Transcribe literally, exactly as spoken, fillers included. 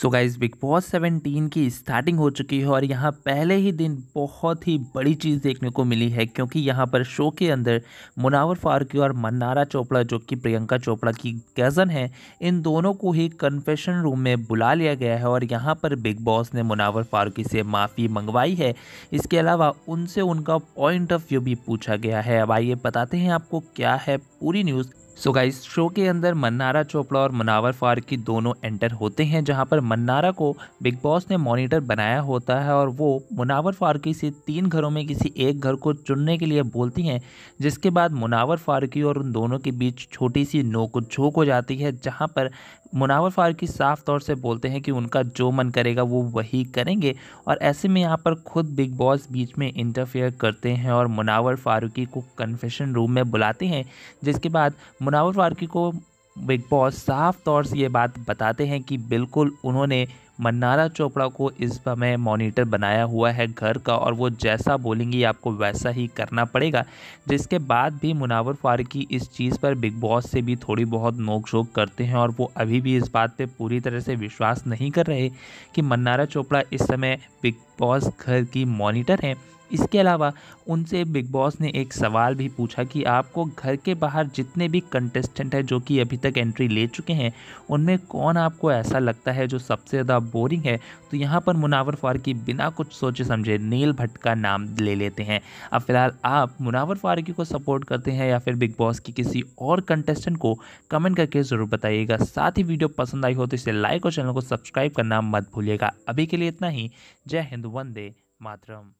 सो guys Bigg Boss seventeen की starting हो चुकी है और यहाँ पहले ही दिन बहुत ही बड़ी चीज़ देखने को मिली है, क्योंकि यहाँ पर शो के अंदर मुनावर फारूकी और मन्नारा चोपड़ा जो कि प्रियंका चोपड़ा की कज़न है, इन दोनों को ही कन्फेशन रूम में बुला लिया गया है और यहाँ पर बिग बॉस ने मुनावर फारूकी से माफ़ी मंगवाई है। इसके अलावा उनसे उनका पॉइंट ऑफ व्यू भी पूछा गया है। अब आइए बताते हैं आपको क्या है पूरी न्यूज़। सो गाइस शो के अंदर मन्नारा चोपड़ा और मुनावर फारूकी दोनों एंटर होते हैं, जहां पर मन्नारा को बिग बॉस ने मॉनिटर बनाया होता है और वो मुनावर फारूकी से तीन घरों में किसी एक घर को चुनने के लिए बोलती हैं, जिसके बाद मुनावर फारूकी और उन दोनों के बीच छोटी सी नोक झोंक हो जाती है, जहां पर मुनावर फारूकी साफ तौर से बोलते हैं कि उनका जो मन करेगा वो वही करेंगे और ऐसे में यहाँ पर खुद बिग बॉस बीच में इंटरफेयर करते हैं और मुनावर फारूकी को कन्फेशन रूम में बुलाते हैं, जिसके बाद मुनावर फारूकी को बिग बॉस साफ तौर से ये बात बताते हैं कि बिल्कुल उन्होंने मन्नारा चोपड़ा को इस समय मॉनिटर बनाया हुआ है घर का और वो जैसा बोलेंगी आपको वैसा ही करना पड़ेगा। जिसके बाद भी मुनावर फारूकी इस चीज़ पर बिग बॉस से भी थोड़ी बहुत नोक झोंक करते हैं और वो अभी भी इस बात पे पूरी तरह से विश्वास नहीं कर रहे कि मन्नारा चोपड़ा इस समय बिग बॉस घर की मॉनिटर हैं। इसके अलावा उनसे बिग बॉस ने एक सवाल भी पूछा कि आपको घर के बाहर जितने भी कंटेस्टेंट हैं जो कि अभी तक एंट्री ले चुके हैं, उनमें कौन आपको ऐसा लगता है जो सबसे ज़्यादा बोरिंग है। तो यहाँ पर मुनावर फारूकी बिना कुछ सोचे समझे नील भट्ट का नाम ले लेते हैं। अब फिलहाल आप मुनावर फारूकी को सपोर्ट करते हैं या फिर बिग बॉस की किसी और कंटेस्टेंट को, कमेंट करके ज़रूर बताइएगा। साथ ही वीडियो पसंद आई हो तो इसे लाइक और चैनल को सब्सक्राइब करना मत भूलिएगा। अभी के लिए इतना ही। जय हिंद, वंदे मातरम।